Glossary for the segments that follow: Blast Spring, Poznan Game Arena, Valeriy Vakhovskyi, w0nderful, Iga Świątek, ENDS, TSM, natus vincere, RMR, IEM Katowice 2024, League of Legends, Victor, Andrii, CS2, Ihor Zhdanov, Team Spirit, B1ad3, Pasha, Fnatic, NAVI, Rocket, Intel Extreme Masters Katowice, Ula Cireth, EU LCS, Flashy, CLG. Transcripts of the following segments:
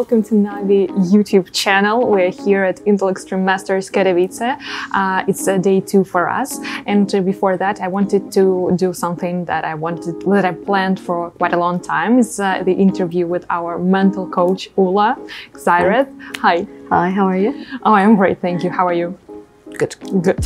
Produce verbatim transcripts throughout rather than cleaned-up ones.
welcome to Navi YouTube channel. We're here at Intel Extreme Masters Katowice. Uh, it's uh, day two for us, and uh, before that I wanted to do something that I wanted, that I planned for quite a long time. It's uh, the interview with our mental coach Ula Cireth. Hi. Hi, how are you? Oh, I'm great, thank you. How are you? Good. Good.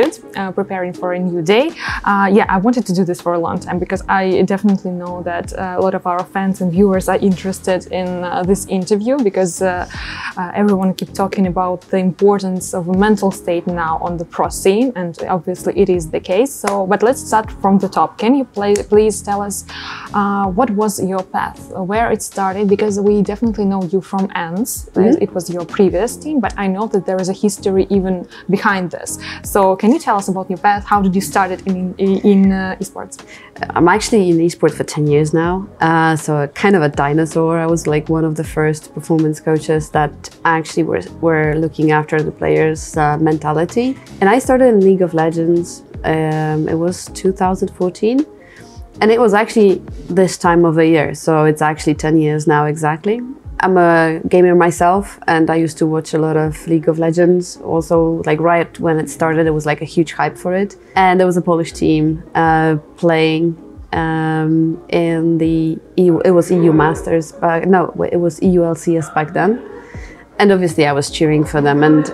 Good, uh, preparing for a new day. Uh, yeah, I wanted to do this for a long time because I definitely know that uh, a lot of our fans and viewers are interested in uh, this interview, because uh, uh, everyone keeps talking about the importance of a mental state now on the pro scene, and obviously it is the case. So, but let's start from the top. Can you play, please tell us uh, what was your path, where it started? Because we definitely know you from E N D S. Mm-hmm. It was your previous team, but I know that there is a history even behind this. So, can you tell us about your path? How did you start it in, in, in uh, esports? I'm actually in esports for ten years now, uh, so kind of a dinosaur. I was like one of the first performance coaches that actually were, were looking after the players' uh, mentality. And I started in League of Legends, um, it was two thousand fourteen. And it was actually this time of the year, so it's actually ten years now exactly. I'm a gamer myself, and I used to watch a lot of League of Legends. Also, like right when it started, it was like a huge hype for it. And there was a Polish team uh, playing um, in the E U, it was E U Masters, back, no, it was E U L C S back then. And obviously I was cheering for them. And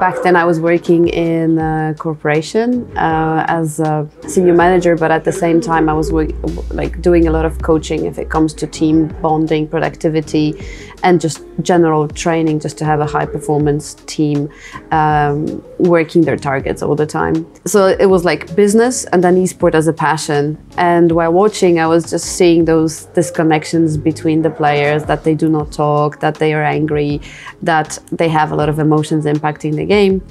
back then I was working in a corporation uh, as a senior manager, but at the same time I was work like doing a lot of coaching if it comes to team bonding, productivity, and just general training, just to have a high performance team um, working their targets all the time. So it was like business and then esport as a passion. And while watching, I was just seeing those disconnections between the players, that they do not talk, that they are angry, that they have a lot of emotions impacting the game.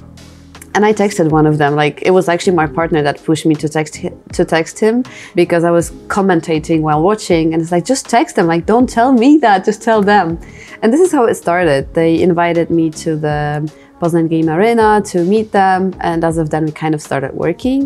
And I texted one of them, like it was actually my partner that pushed me to text to text him, because I was commentating while watching, and it's like, just text them, like don't tell me that, just tell them. And this is how it started. They invited me to the Poznan Game Arena to meet them, and as of then we kind of started working.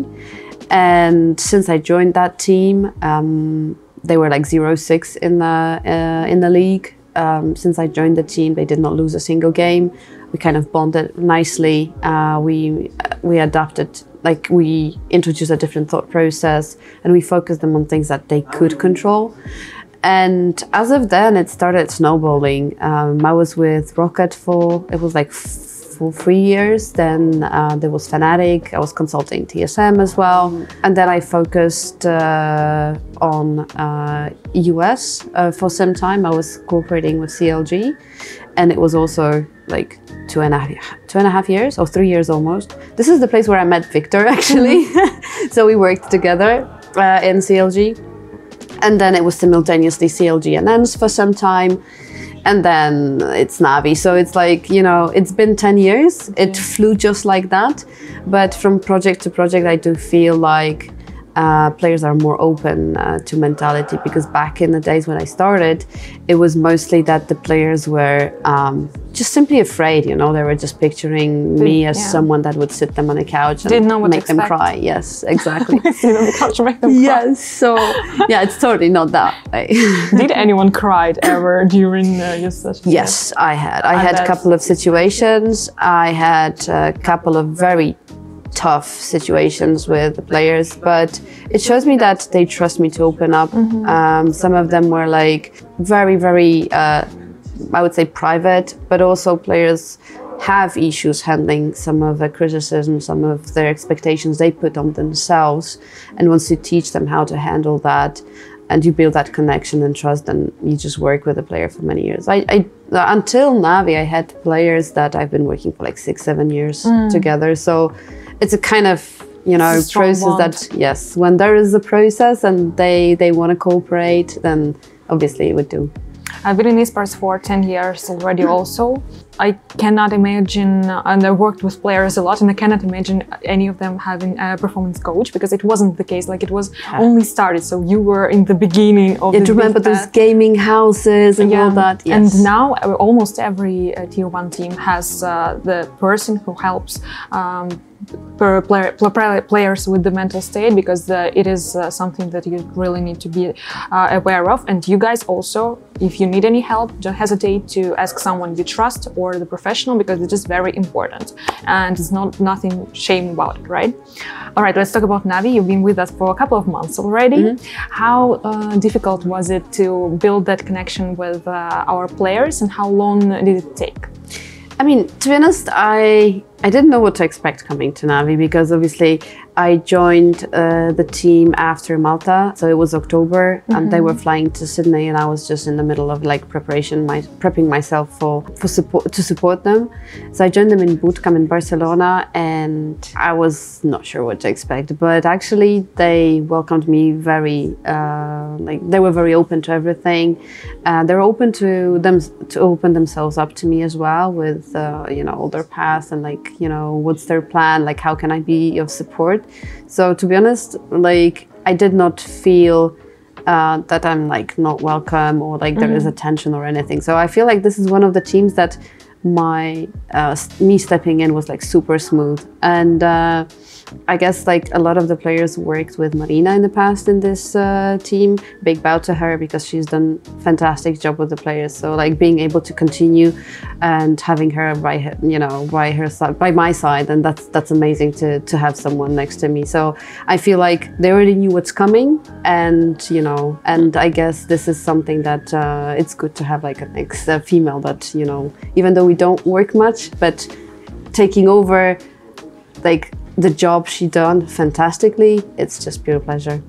And since I joined that team, um, they were like zero six in the uh, in the league. Um, since I joined the team, they did not lose a single game. We kind of bonded nicely. Uh, we we adapted, like we introduced a different thought process, and we focused them on things that they could control. And as of then, it started snowballing. Um, I was with Rocket for, it was like for three years. Then uh, there was Fnatic. I was consulting T S M as well. And then I focused uh, on uh, U S uh, for some time. I was cooperating with C L G, and it was also like two and a half, two and a half years, or three years almost. This is the place where I met Victor, actually. So we worked together uh, in C L G. And then it was simultaneously C L G and E N D S for some time. And then it's Navi. So it's like, you know, it's been ten years. It flew just like that. But from project to project, I do feel like uh, players are more open uh, to mentality, because back in the days when I started, it was mostly that the players were um, just simply afraid, you know, they were just picturing me as yeah. someone that would sit them on a couch and Didn't know what make them cry. Yes, exactly. Sit on the couch and make them yes, cry. So yeah, it's totally not that way. Did anyone cry ever during uh, your session? Yes, I had. I, I had a couple of situations. I had a couple of very tough situations with the players, but it shows me that they trust me to open up. Mm-hmm. Um, some of them were like very, very, uh, I would say private, but also players have issues handling some of the criticism, some of their expectations they put on themselves. And once you teach them how to handle that, and you build that connection and trust, then you just work with a player for many years. I, I until Navi, I had players that I've been working for like six, seven years mm. together. So it's a kind of, you know, process bond. That, yes, when there is a process and they, they want to cooperate, then obviously it would do. I've been in esports for ten years already also. I cannot imagine, and I worked with players a lot, and I cannot imagine any of them having a performance coach, because it wasn't the case. Like, it was yeah. only started, so you were in the beginning of. Yeah, the remember those gaming houses and yeah. all that. Yes. And now almost every uh, tier one team has uh, the person who helps. Um, Per player, per players with the mental state, because uh, it is uh, something that you really need to be uh, aware of. And you guys also, if you need any help, don't hesitate to ask someone you trust or the professional, because it is very important and it's not nothing shame about it, right? All right, let's talk about Navi. You've been with us for a couple of months already. Mm-hmm. How uh, difficult was it to build that connection with uh, our players, and how long did it take? I mean, to be honest, I I didn't know what to expect coming to Navi, because obviously I joined uh, the team after Malta, so it was October, mm-hmm. and they were flying to Sydney, and I was just in the middle of like preparation, my, prepping myself for for support to support them. So I joined them in bootcamp in Barcelona, and I was not sure what to expect, but actually they welcomed me very uh, like they were very open to everything. Uh, they were open to them to open themselves up to me as well, with uh, you know, all their past and like. You know, what's their plan, like how can I be of support. So to be honest, like I did not feel uh, that I'm like not welcome or like there mm-hmm. is a tension or anything. So I feel like this is one of the teams that my uh, me stepping in was like super smooth. And uh, I guess like a lot of the players worked with Marina in the past in this uh, team. Big bow to her, because she's done fantastic job with the players. So like being able to continue and having her by her, you know, by her side, by my side, and that's that's amazing to to have someone next to me. So I feel like they already knew what's coming, and you know, and I guess this is something that uh, it's good to have like an ex a female that, you know, even though we don't work much, but taking over like. The job she done fantastically, it's just pure pleasure.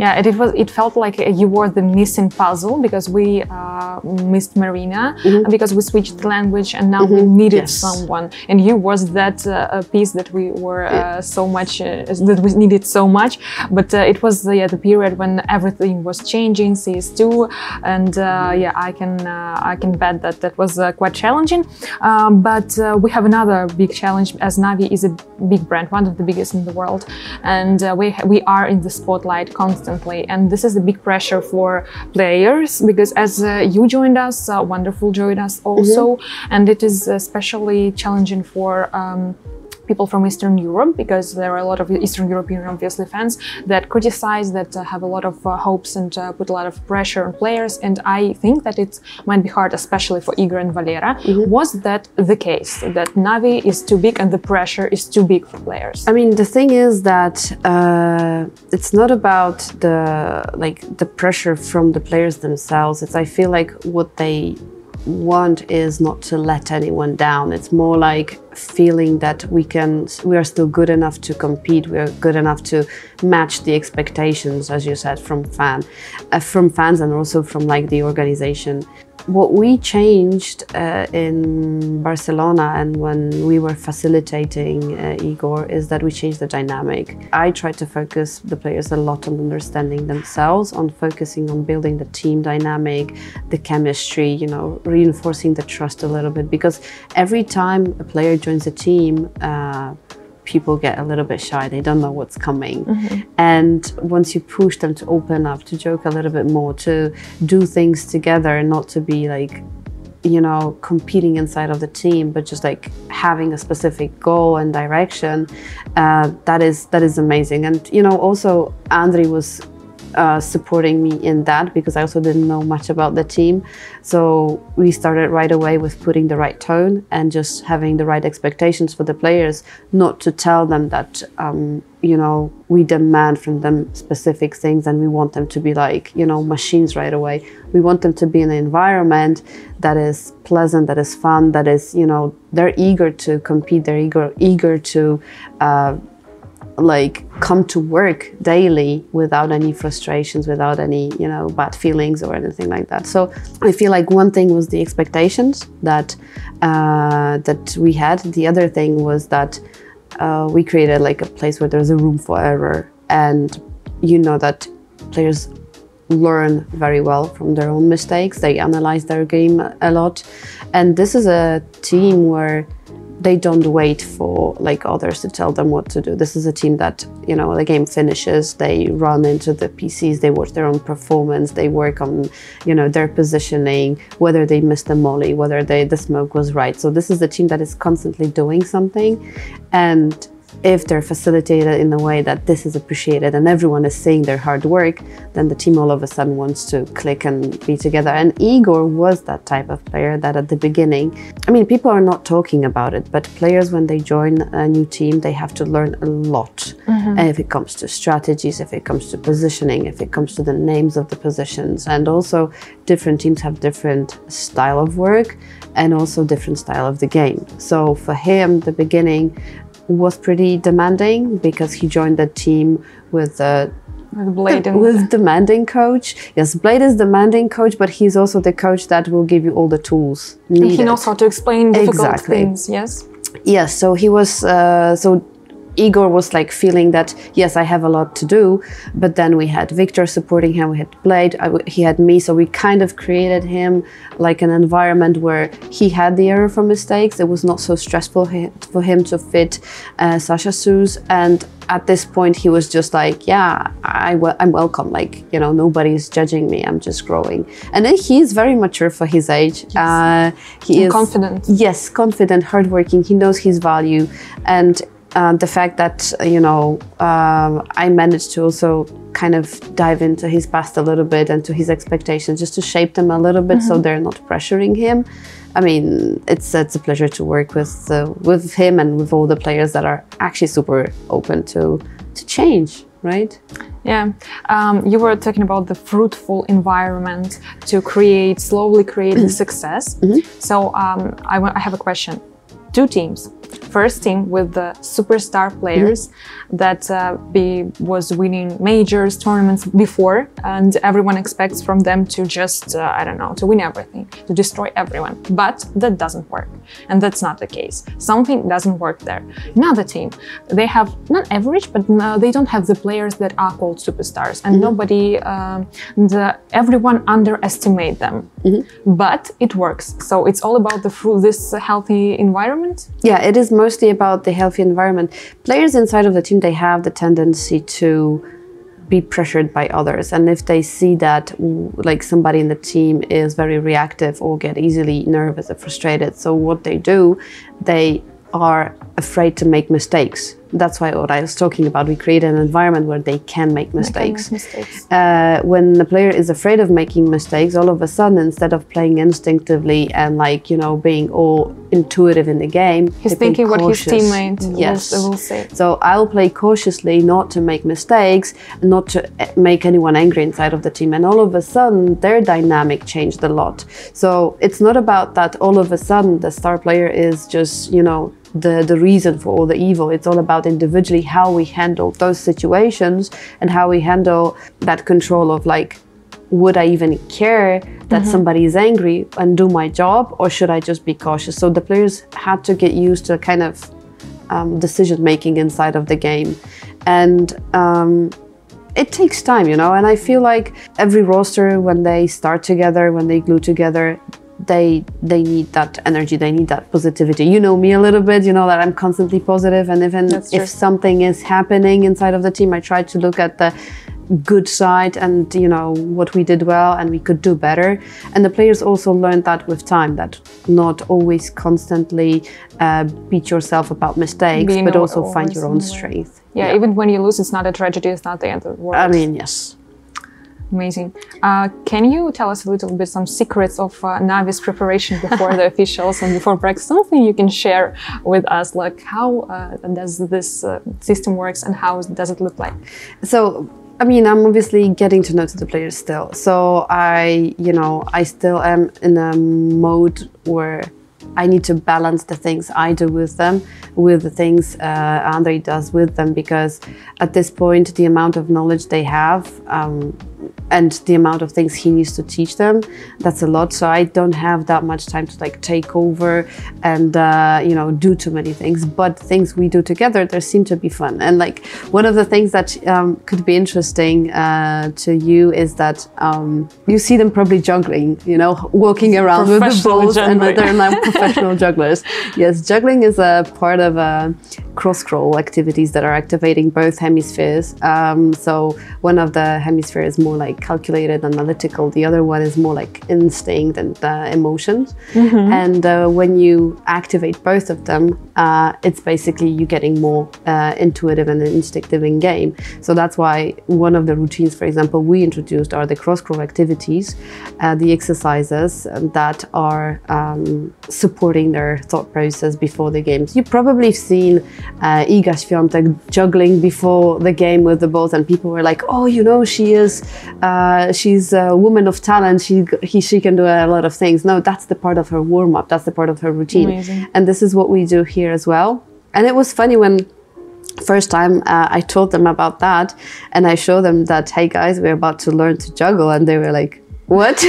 Yeah, and it was. It felt like you were the missing puzzle, because we uh, missed Marina, mm-hmm. because we switched language, and now mm-hmm. we needed yes. someone. And you was that uh, piece that we were uh, so much uh, that we needed so much. But uh, it was uh, yeah, the period when everything was changing, C S two, and uh, yeah, I can uh, I can bet that that was uh, quite challenging. Um, but uh, we have another big challenge, as Navi is a big brand, one of the biggest in the world, and uh, we we are in the spotlight constantly. And this is a big pressure for players, because as uh, you joined us, uh, w zero nderful joined us also, mm-hmm. and it is especially challenging for um, people from Eastern Europe, because there are a lot of Eastern European, obviously, fans that criticize, that uh, have a lot of uh, hopes and uh, put a lot of pressure on players. And I think that it might be hard, especially for Iga and Valera. Mm-hmm. Was that the case, that Navi is too big and the pressure is too big for players? I mean, the thing is that uh, it's not about the like the pressure from the players themselves. It's I feel like what they want is not to let anyone down. It's more like feeling that we can, we are still good enough to compete. We are good enough to match the expectations, as you said, from fan, uh, from fans, and also from like the organization. What we changed uh, in Barcelona, and when we were facilitating uh, Igor, is that we changed the dynamic. I tried to focus the players a lot on understanding themselves, on focusing on building the team dynamic, the chemistry, you know, reinforcing the trust a little bit, because every time a player joins a team, uh, people get a little bit shy, they don't know what's coming. Mm-hmm. And once you push them to open up, to joke a little bit more, to do things together, and not to be like, you know, competing inside of the team, but just like having a specific goal and direction, uh, that is that is amazing. And, you know, also Andrii was uh, supporting me in that, because I also didn't know much about the team. So we started right away with putting the right tone and just having the right expectations for the players, not to tell them that, um, you know, we demand from them specific things and we want them to be like, you know, machines right away. We want them to be in an environment that is pleasant, that is fun, that is, you know, they're eager to compete, they're eager, eager to uh, like come to work daily without any frustrations, without any, you know, bad feelings or anything like that. So I feel like one thing was the expectations that uh, that we had. The other thing was that uh, we created like a place where there's a room for error, and you know that players learn very well from their own mistakes. They analyze their game a lot. And this is a team where they don't wait for like others to tell them what to do. This is a team that, you know, the game finishes, they run into the P Cs, they watch their own performance, they work on, you know, their positioning, whether they missed the molly, whether they, the smoke was right. So this is the team that is constantly doing something. And if they're facilitated in a way that this is appreciated and everyone is seeing their hard work, then the team all of a sudden wants to click and be together. And Igor was that type of player that at the beginning, I mean, people are not talking about it, but players, when they join a new team, they have to learn a lot. Mm-hmm. And if it comes to strategies, if it comes to positioning, if it comes to the names of the positions, and also different teams have different style of work and also different style of the game. So for him, the beginning was pretty demanding because he joined the team with a with Blade and with demanding coach. Yes, Blade is demanding coach, but he's also the coach that will give you all the tools needed. And he knows how to explain difficult exactly. things, yes? Yes, so he was, uh, so Igor was like feeling that, yes, I have a lot to do, but then we had Victor supporting him, we had Blade, I w he had me, so we kind of created him like an environment where he had the error from mistakes. It was not so stressful for him to fit uh, Sasha Suze, and at this point he was just like, yeah, I w I'm welcome, like, you know, nobody's judging me, I'm just growing. And then he is very mature for his age. Yes. Uh, he is confident. Yes, confident, hardworking, he knows his value. And Uh, the fact that, you know, um, I managed to also kind of dive into his past a little bit and to his expectations, just to shape them a little bit. Mm-hmm. So they're not pressuring him. I mean, it's it's a pleasure to work with uh, with him and with all the players that are actually super open to to change, right? Yeah, um, you were talking about the fruitful environment to create, slowly create success. Mm-hmm. So um, I, I have a question. Two teams. First team with the superstar players mm-hmm. that uh, be, was winning majors, tournaments before, and everyone expects from them to just, uh, I don't know, to win everything, to destroy everyone. But that doesn't work. And that's not the case. Something doesn't work there. Another team, they have, not average, but no, they don't have the players that are called superstars. And mm-hmm. nobody, um, the, everyone underestimate them. Mm-hmm. But it works. So it's all about the fruit, this healthy environment. Yeah, it is mostly about the healthy environment. Players inside of the team, they have the tendency to be pressured by others. And if they see that like somebody in the team is very reactive or get easily nervous or frustrated, so what they do, they are afraid to make mistakes. That's why what I was talking about, we create an environment where they can make mistakes. They can make mistakes. Uh, when the player is afraid of making mistakes, all of a sudden, instead of playing instinctively and like, you know, being all intuitive in the game, he's thinking what his teammate yes. will, will say. So I'll play cautiously, not to make mistakes, not to make anyone angry inside of the team. And all of a sudden, their dynamic changed a lot. So it's not about that all of a sudden the star player is just, you know, The, the reason for all the evil. It's all about individually how we handle those situations and how we handle that control of like, would I even care that mm-hmm. somebody is angry and do my job, or should I just be cautious? So the players had to get used to a kind of um, decision making inside of the game. And um, it takes time, you know, and I feel like every roster, when they start together, when they glue together, They, they need that energy, they need that positivity. You know me a little bit, you know that I'm constantly positive, and even if something is happening inside of the team, I try to look at the good side and, you know, what we did well and we could do better. And the players also learned that with time, that not always constantly uh, beat yourself about mistakes, but also find your own strength. Yeah, yeah, even when you lose, it's not a tragedy, it's not the end of the world. I mean, yes. Amazing. Uh, can you tell us a little bit some secrets of uh, Navi's preparation before the officials and before practice? Something you can share with us, like how uh, does this uh, system works and how does it look like? So, I mean, I'm obviously getting to know the players still. So I, you know, I still am in a mode where I need to balance the things I do with them with the things uh, Andrii does with them, because at this point, the amount of knowledge they have, um, and the amount of things he needs to teach them, that's a lot. So I don't have that much time to like take over and uh, you know, do too many things. But things we do together, there seem to be fun. And like one of the things that um, could be interesting uh, to you is that um, you see them probably juggling, you know, walking around with the balls and they're like professional jugglers. Yes, juggling is a part of uh, cross-scroll activities that are activating both hemispheres. Um, so one of the hemispheres is more like calculated, analytical. The other one is more like instinct and uh, emotions. Mm-hmm. And uh, when you activate both of them, uh, it's basically you getting more uh, intuitive and instinctive in game. So that's why one of the routines, for example, we introduced are the cross-scroll activities, uh, the exercises that are um, supporting their thought process before the games. You've probably seen uh, Iga Świątek juggling before the game with the balls, and people were like, oh, you know, she is Uh, she's a woman of talent, she he, she can do a lot of things. No, that's the part of her warm-up, that's the part of her routine. Amazing. And this is what we do here as well. And it was funny when first time uh, I told them about that and I showed them that, hey guys, we're about to learn to juggle, and they were like, what?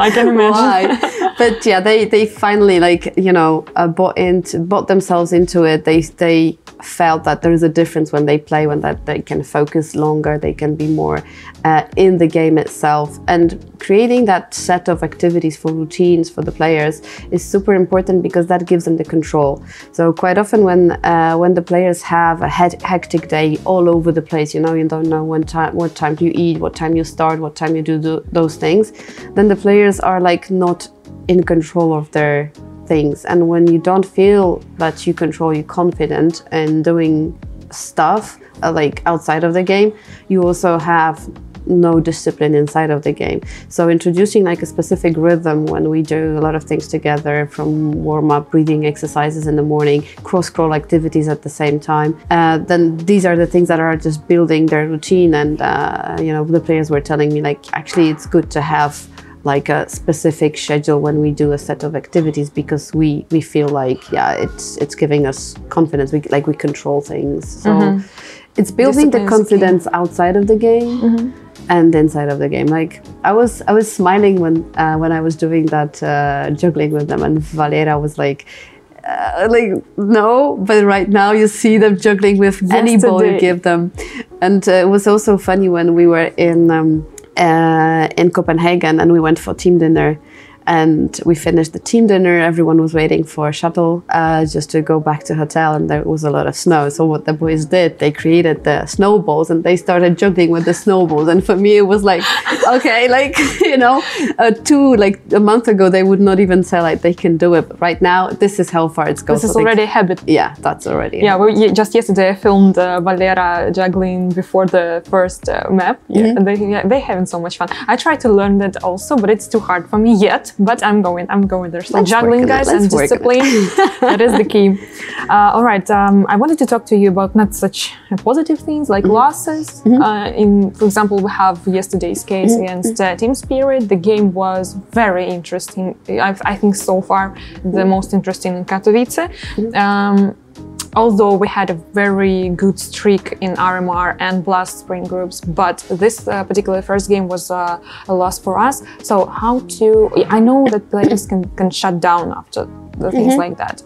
I can imagine. Why? But yeah, they, they finally like, you know, uh, bought, into, bought themselves into it. They, they felt that there is a difference when they play, when that they can focus longer, they can be more uh, in the game itself. And creating that set of activities for routines for the players is super important because that gives them the control. So quite often when, uh, when the players have a hectic day all over the place, you know, you don't know when time, what time you eat, what time you start, what time you do the those things, then the players are like not in control of their things. And when you don't feel that you control, you're confident in doing stuff uh, like outside of the game, you also have no discipline inside of the game. So introducing like a specific rhythm when we do a lot of things together, from warm-up, breathing exercises in the morning, cross-scroll activities at the same time, uh, then these are the things that are just building their routine. And uh, you know, the players were telling me like, actually it's good to have like a specific schedule when we do a set of activities, because we we feel like, yeah, it's it's giving us confidence, we like we control things. So mm-hmm. it's building Discipline's the confidence key. Outside of the game mm-hmm. and inside of the game. Like I was I was smiling when uh, when I was doing that uh, juggling with them, and Valera was like uh, like no, but right now you see them juggling with any ball you give them. And uh, it was also funny when we were in um, uh, in Copenhagen and we went for team dinner. And we finished the team dinner, everyone was waiting for a shuttle uh, just to go back to hotel, and there was a lot of snow. So what the boys did, they created the snowballs and they started juggling with the snowballs. And for me it was like, okay, like, you know, uh, two, like a month ago they would not even say like they can do it. But right now, this is how far it's going. This is already a habit. Yeah, that's already Yeah, well, just yesterday I filmed uh, Valera juggling before the first uh, map. Yeah. Mm-hmm. they, yeah, they're having so much fun. I try to learn that also, but it's too hard for me yet. But I'm going, I'm going there. So let's juggling, guys, and discipline, that is the key. Uh, all right, um, I wanted to talk to you about not such positive things like mm-hmm. losses. Mm-hmm. Uh, in, for example, we have yesterday's case mm-hmm. against uh, Team Spirit. The game was very interesting. I, I think so far the mm-hmm. most interesting in Katowice. Mm-hmm. um, Although we had a very good streak in R M R and Blast Spring groups, but this uh, particular first game was uh, a loss for us. So how to... I know that players can, can shut down after the things mm-hmm. like that.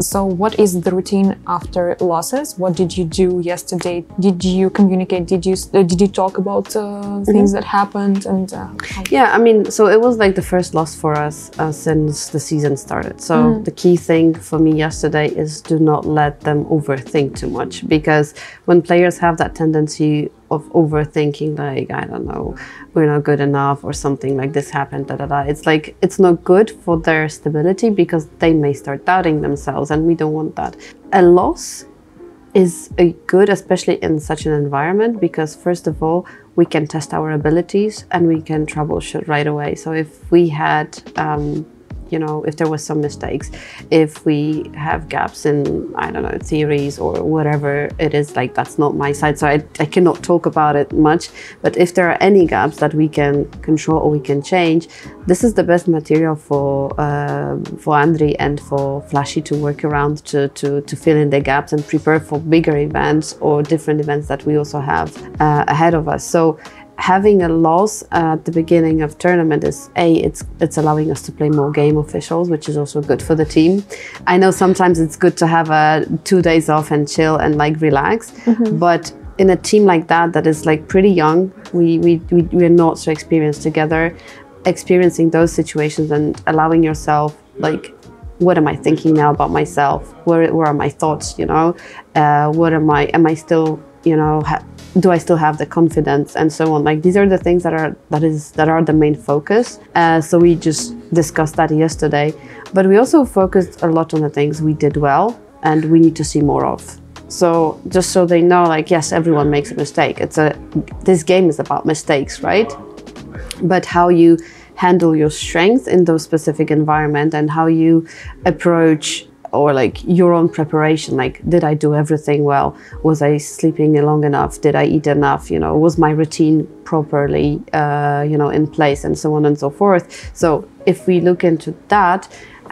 So what is the routine after losses? What did you do yesterday? Did you communicate? Did you uh, did you talk about uh, mm-hmm. things that happened? And uh, yeah, I mean, so it was like the first loss for us uh, since the season started. So mm-hmm. the key thing for me yesterday is do not let them overthink too much, because when players have that tendency of overthinking, like, I don't know, we're not good enough or something like this happened, da da da. It's like, it's not good for their stability because they may start doubting themselves, and we don't want that. A loss is a good, especially in such an environment, because first of all, we can test our abilities and we can troubleshoot right away. So if we had, um, you know, if there was some mistakes, if we have gaps in, I don't know, theories or whatever it is, like that's not my side, so I, I cannot talk about it much. But if there are any gaps that we can control or we can change, this is the best material for uh, for Andrii and for Flashy to work around to, to, to fill in the gaps and prepare for bigger events or different events that we also have uh, ahead of us. So having a loss at the beginning of tournament is a it's it's allowing us to play more game officials, which is also good for the team. I know sometimes it's good to have a two days off and chill and like relax, mm-hmm. but in a team like that that is like pretty young, we we we we're not so experienced together. Experiencing those situations and allowing yourself like, what am I thinking now about myself? Where where are my thoughts? You know, uh, what am I? Am I still? You know, ha do I still have the confidence and so on? Like, these are the things that are that is that are the main focus. Uh, so we just discussed that yesterday, but we also focused a lot on the things we did well and we need to see more of. So just so they know, like, yes, everyone makes a mistake. It's a this game is about mistakes, right? But how you handle your strength in those specific environment and how you approach or like your own preparation. Like, did I do everything well? Was I sleeping long enough? Did I eat enough? You know, was my routine properly, uh, you know, in place and so on and so forth. So if we look into that,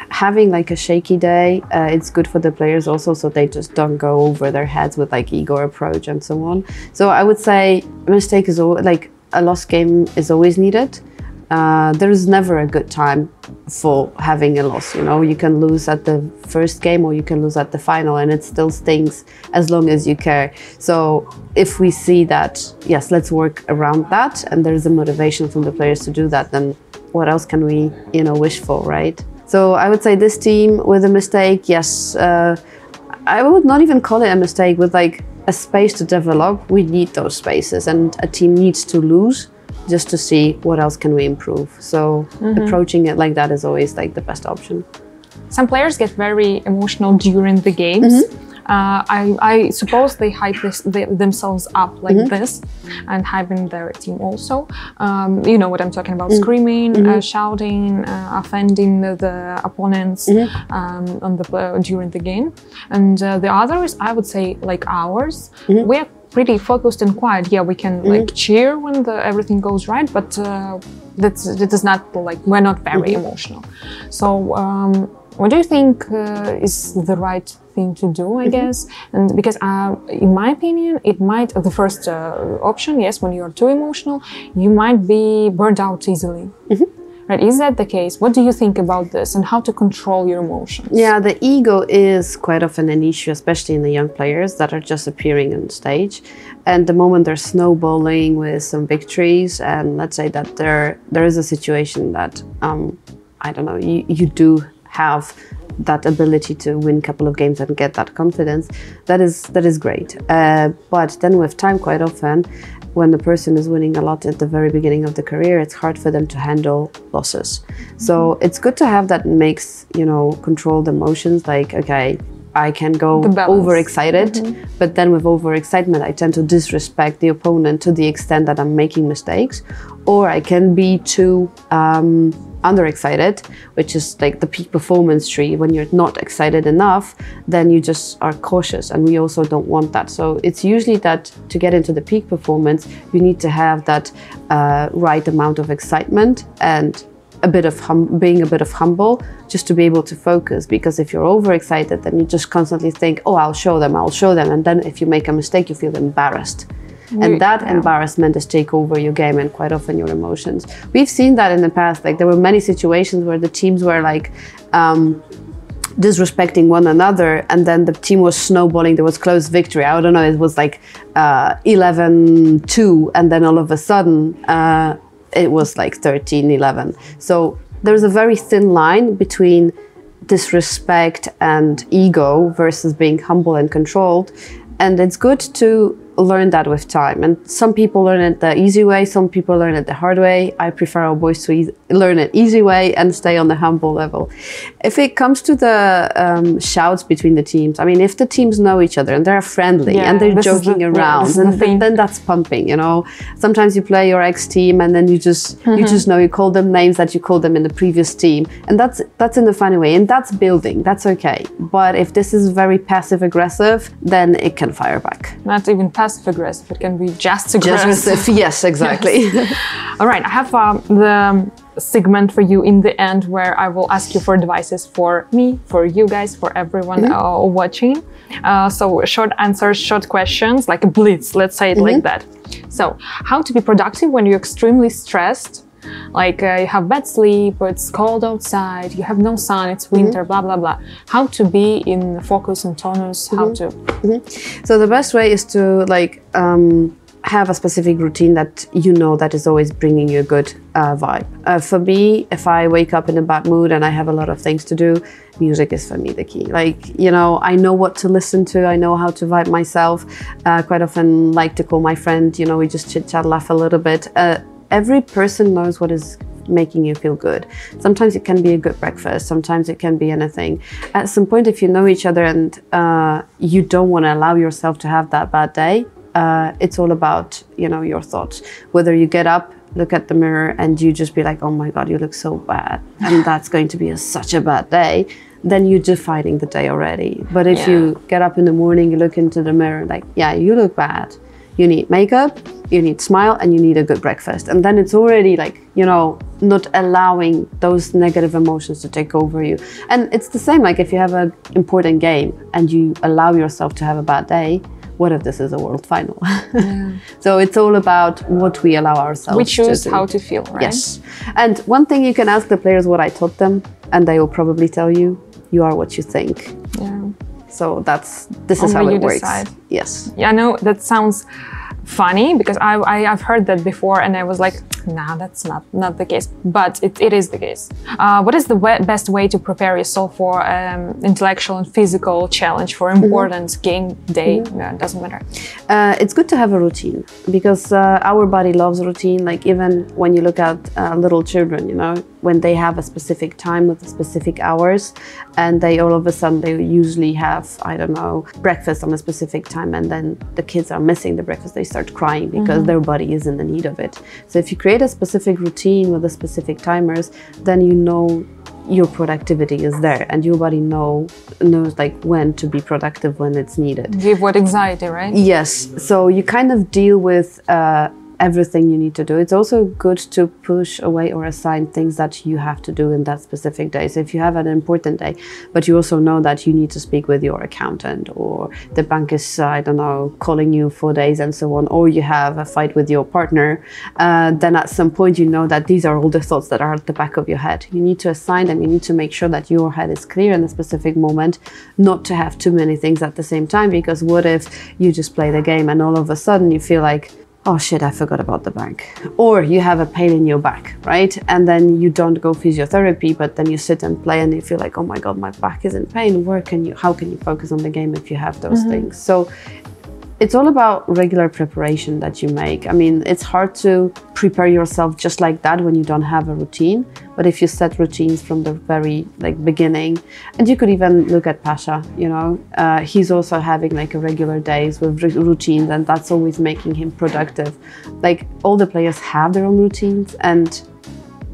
having like a shaky day, uh, it's good for the players also, so they just don't go over their heads with like ego approach and so on. So I would say mistake is all, like a lost game is always needed. Uh, there is never a good time for having a loss, you know. You can lose at the first game or you can lose at the final and it still stings as long as you care. So if we see that, yes, let's work around that and there is a motivation from the players to do that, then what else can we, you know, wish for, right? So I would say this team with a mistake, yes, uh, I would not even call it a mistake, with like a space to develop. We need those spaces and a team needs to lose just to see what else can we improve. So mm-hmm. approaching it like that is always like the best option. Some players get very emotional during the games. Mm-hmm. uh, I, I suppose they hype this, they, themselves up like mm-hmm. this and hyping their team also. Um, you know what I'm talking about, mm-hmm. screaming, mm-hmm. uh, shouting, uh, offending the, the opponents mm-hmm. um, on the, uh, during the game. And uh, the others, I would say like ours, mm-hmm. we're pretty focused and quiet. Yeah, we can mm-hmm. like cheer when the, everything goes right, but uh, that's that is not like we're not very mm-hmm. emotional. So um, what do you think uh, is the right thing to do? I mm-hmm. guess, and because uh, in my opinion, it might the first uh, option. Yes, when you are too emotional, you might be burned out easily. Mm-hmm. Right. Is that the case? What do you think about this and how to control your emotions? Yeah, the ego is quite often an issue, especially in the young players that are just appearing on stage. And the moment they're snowballing with some victories, and let's say that there there is a situation that, um, I don't know, you, you do have that ability to win a couple of games and get that confidence, that is, that is great. Uh, but then with time, quite often, when the person is winning a lot at the very beginning of the career, it's hard for them to handle losses. Mm-hmm. So it's good to have that mix, you know, controlled emotions, like, okay, I can go overexcited, mm-hmm. but then with overexcitement, I tend to disrespect the opponent to the extent that I'm making mistakes, or I can be too um, underexcited, which is like the peak performance tree. When you're not excited enough, then you just are cautious, and we also don't want that. So it's usually that to get into the peak performance, you need to have that uh, right amount of excitement and a bit of hum being a bit of humble, just to be able to focus. Because if you're overexcited, then you just constantly think, oh, I'll show them, I'll show them. And then if you make a mistake, you feel embarrassed. We, and that yeah. embarrassment is take over your game and quite often your emotions. We've seen that in the past. Like, there were many situations where the teams were like, um, disrespecting one another, and then the team was snowballing. There was close victory. I don't know, it was like eleven two, uh, and then all of a sudden, uh, it was like thirteen eleven. So there's a very thin line between disrespect and ego versus being humble and controlled. And it's good to learn that with time. And some people learn it the easy way, some people learn it the hard way. I prefer our boys to e learn it easy way and stay on the humble level. If it comes to the um, shouts between the teams, I mean, if the teams know each other and they're friendly yeah, and they're joking the, around, yeah, and th then that's pumping, you know. Sometimes you play your ex team and then you just, mm-hmm. you just know, you call them names that you called them in the previous team. And that's, that's in a funny way, and that's building, that's okay. But if this is very passive aggressive, then it can fire back. Not even passive aggressive, it can be just aggressive. Just aggressive. Yes, exactly. Yes. All right, I have um, the segment for you in the end where I will ask you for advices for me, for you guys, for everyone mm-hmm. uh, watching. Uh, so short answers, short questions, like a blitz, let's say it mm-hmm. like that. So how to be productive when you're extremely stressed, like uh, you have bad sleep, it's cold outside, you have no sun, it's winter, mm-hmm. blah, blah, blah. How to be in focus and tonus, mm-hmm. how to... Mm-hmm. So the best way is to like um, have a specific routine that you know that is always bringing you a good uh, vibe. Uh, for me, if I wake up in a bad mood and I have a lot of things to do, music is for me the key. Like, you know, I know what to listen to, I know how to vibe myself. Uh, quite often like to call my friend, you know, we just chit chat, laugh a little bit. Uh, Every person knows what is making you feel good. Sometimes it can be a good breakfast, sometimes it can be anything. At some point, if you know each other and uh, you don't want to allow yourself to have that bad day, uh, it's all about, you know, your thoughts. Whether you get up, look at the mirror and you just be like, oh my God, you look so bad. And that's going to be a, such a bad day. Then you're defining the day already. But if yeah. you get up in the morning, you look into the mirror like, yeah, you look bad. You need makeup, you need smile, and you need a good breakfast. And then it's already like, you know, not allowing those negative emotions to take over you. And it's the same, like if you have an important game and you allow yourself to have a bad day, what if this is a world final? Yeah. So it's all about what we allow ourselves to do. We choose how to feel, right? Yes. And one thing you can ask the players what I taught them, and they will probably tell you, you are what you think. Yeah. So that's, this is how it works. Decide. Yes. Yeah, I know that sounds funny because I, I, I've heard that before and I was like, nah, that's not, not the case. But it, it is the case. Uh, what is the way, best way to prepare yourself for um, intellectual and physical challenge, for important mm-hmm. game day? Mm-hmm. No, it doesn't matter. Uh, it's good to have a routine because uh, our body loves routine. Like even when you look at uh, little children, you know, when they have a specific time with specific hours and they all of a sudden, they usually have, I don't know, breakfast on a specific time and then the kids are missing the breakfast. They start crying because mm-hmm. their body is in the need of it. So if you create a specific routine with a specific timers, then you know your productivity is there and your body know, knows like when to be productive when it's needed. You avoid anxiety, right? Yes. So you kind of deal with uh, everything you need to do. It's also good to push away or assign things that you have to do in that specific day. So if you have an important day, but you also know that you need to speak with your accountant or the bank is, uh, I don't know, calling you four days and so on, or you have a fight with your partner, uh, then at some point you know that these are all the thoughts that are at the back of your head. You need to assign them. You need to make sure that your head is clear in a specific moment, not to have too many things at the same time, because what if you just play the game and all of a sudden you feel like, oh shit, I forgot about the bank. Or you have a pain in your back, right? And then you don't go physiotherapy, but then you sit and play and you feel like, oh my God, my back is in pain. Where can you, how can you focus on the game if you have those mm-hmm. things? So it's all about regular preparation that you make. I mean, it's hard to prepare yourself just like that when you don't have a routine. But if you set routines from the very like beginning, and you could even look at Pasha, you know, uh, he's also having like a regular days with routines and that's always making him productive. Like all the players have their own routines and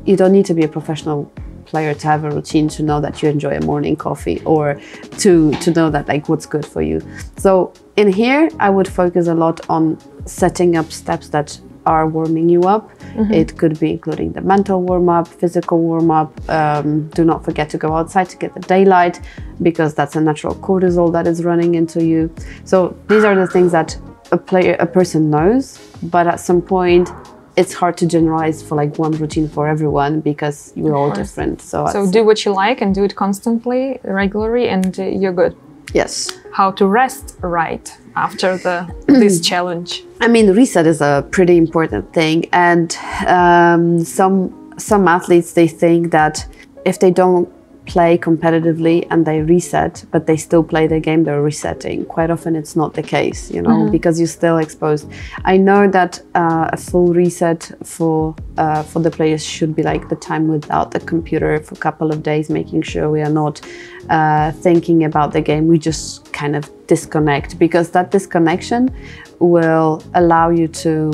you don't need to be a professional player to have a routine to know that you enjoy a morning coffee or to, to know that like what's good for you. So in here, I would focus a lot on setting up steps that are warming you up. Mm-hmm. It could be including the mental warm-up, physical warm-up. Um, do not forget to go outside to get the daylight because that's a natural cortisol that is running into you. So these are the things that a player, a person knows, but at some point it's hard to generalize for like one routine for everyone because we're all different. So, so do what you like and do it constantly, regularly, and uh, you're good. Yes. How to rest right after the this challenge? I mean, reset is a pretty important thing, and um, some some athletes, they think that if they don't play competitively and they reset, but they still play the game, they're resetting. Quite often it's not the case, you know, mm-hmm. because you're still exposed. I know that uh, a full reset for uh, for the players should be like the time without the computer for a couple of days, making sure we are not uh, thinking about the game. We just kind of disconnect, because that disconnection will allow you to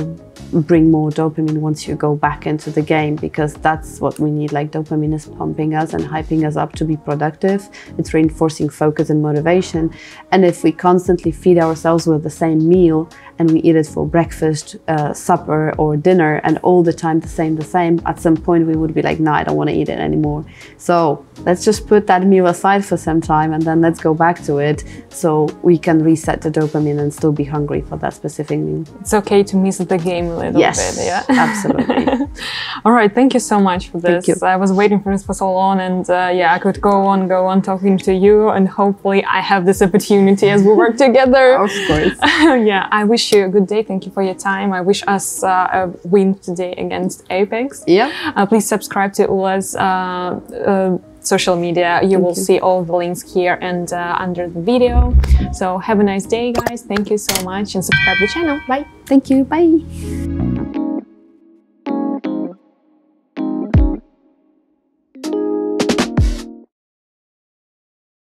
bring more dopamine once you go back into the game, because that's what we need. Like dopamine is pumping us and hyping us up to be productive. It's reinforcing focus and motivation. And if we constantly feed ourselves with the same meal and we eat it for breakfast, uh, supper or dinner, and all the time the same, the same, at some point we would be like, no, I don't want to eat it anymore. So let's just put that meal aside for some time and then let's go back to it so we can reset the dopamine and still be hungry for that specific meal. It's okay to miss the game a little yes, bit. Yeah, absolutely. All right, thank you so much for this. Thank you. I was waiting for this for so long, and uh, yeah, I could go on, go on talking to you, and hopefully I have this opportunity as we work together. Of course. Yeah, I wish you a good day. Thank you for your time. I wish us uh, a win today against Apex. Yeah. Uh, please subscribe to Ula's uh, uh, social media. You Thank will you. see all the links here and uh, under the video. So have a nice day, guys. Thank you so much, and subscribe to the channel. Bye. Thank you. Bye.